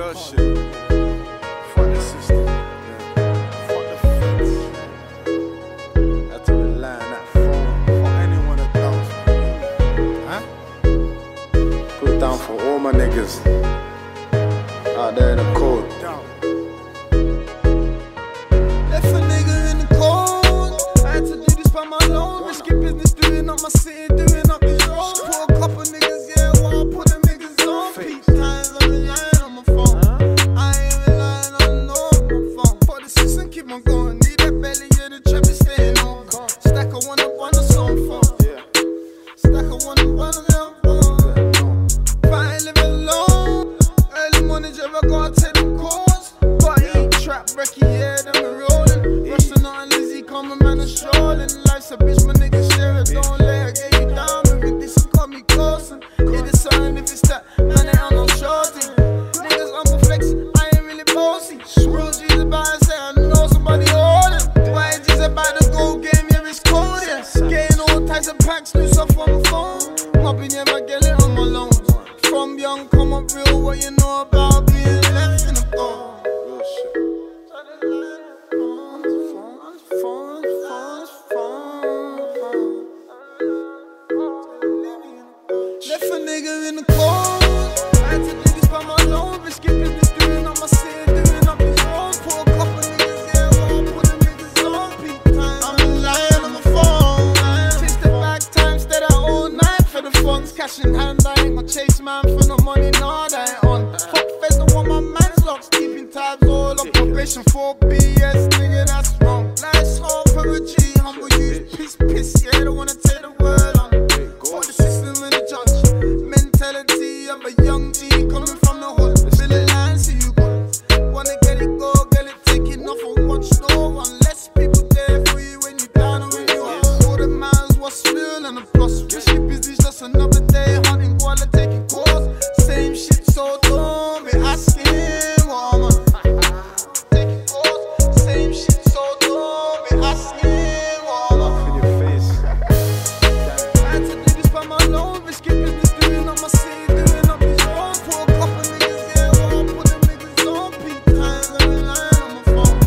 real shit. Fuck the system. Fuck the fence. That's the line, that phone. Fuck anyone that counts for me. Huh? Put down for all my niggas out there in the cold. Left a nigga in the cold. I had to do this by my loan. Risky business, doing up my city, doing up the road. Put a couple niggas, yeah, well, I put them niggas on. Peak times on the line on my phone. I ain't relying on my phone. But the system keep on going. Need that belly, yeah, the trap is staying on. Stack a one up on the song phone. Yeah. Stack a one up on the phone. If I ain't living alone, early morning, Jerry, I gotta take them calls. But I ain't trap wrecky, yeah, them are rolling. Rustin' on Lizzie, come a man, I'm strolling. Life's a bitch, my nigga, share it, don't let her get you down. Packs loose off on my phone. Mobbing, yeah, I get it on my loans. From young, come up real. What you know about being left in the phone? Real shit. Left a nigga in the cold. I had to do this by my loan. Bitch, keep it this doing on my city, doing up his road. Poor couple niggas, yeah, well, I put them niggas on. Peak time, I'm lying on my phone. Cash in hand, I ain't gonna chase man for no money, nah, that ain't on. Fuck feds, don't want my man's locks, keeping tabs all up. Probation 4BS, nigga, that's wrong. Life's hard for a G, humble youth, piss, yeah, don't wanna take the word on. Fuck the system and the judge, mentality, I'm a young G, coming from the hood. Fill the line, see you go, wanna get it, go, get it, take it off, or watch no one. Less people there for you when you down and when you are. All the minds, what's real and the plus, another day hunting while I take a course. Same shit, so don't be asking what I'm on. Take a course. Same shit, so don't be asking what I'm on. In your face. I had to do this by my loan. Bitch, keep business doing up my city, doing up his own. Poor couple niggas, yeah, well, I put them niggas on. Peak times, I'm lying on my phone.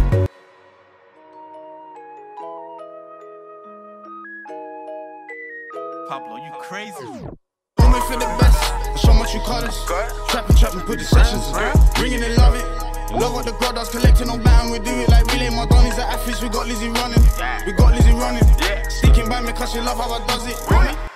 Pablo, you crazy. Only for the best, I show much you colors. Trapping, put the sessions. Bringing it, love it. Love what the God does, collecting on band. We do it like really. My Donnie's at Affish, we got Lizzie running. We got Lizzie running. Sticking by me, cause she love how I does it.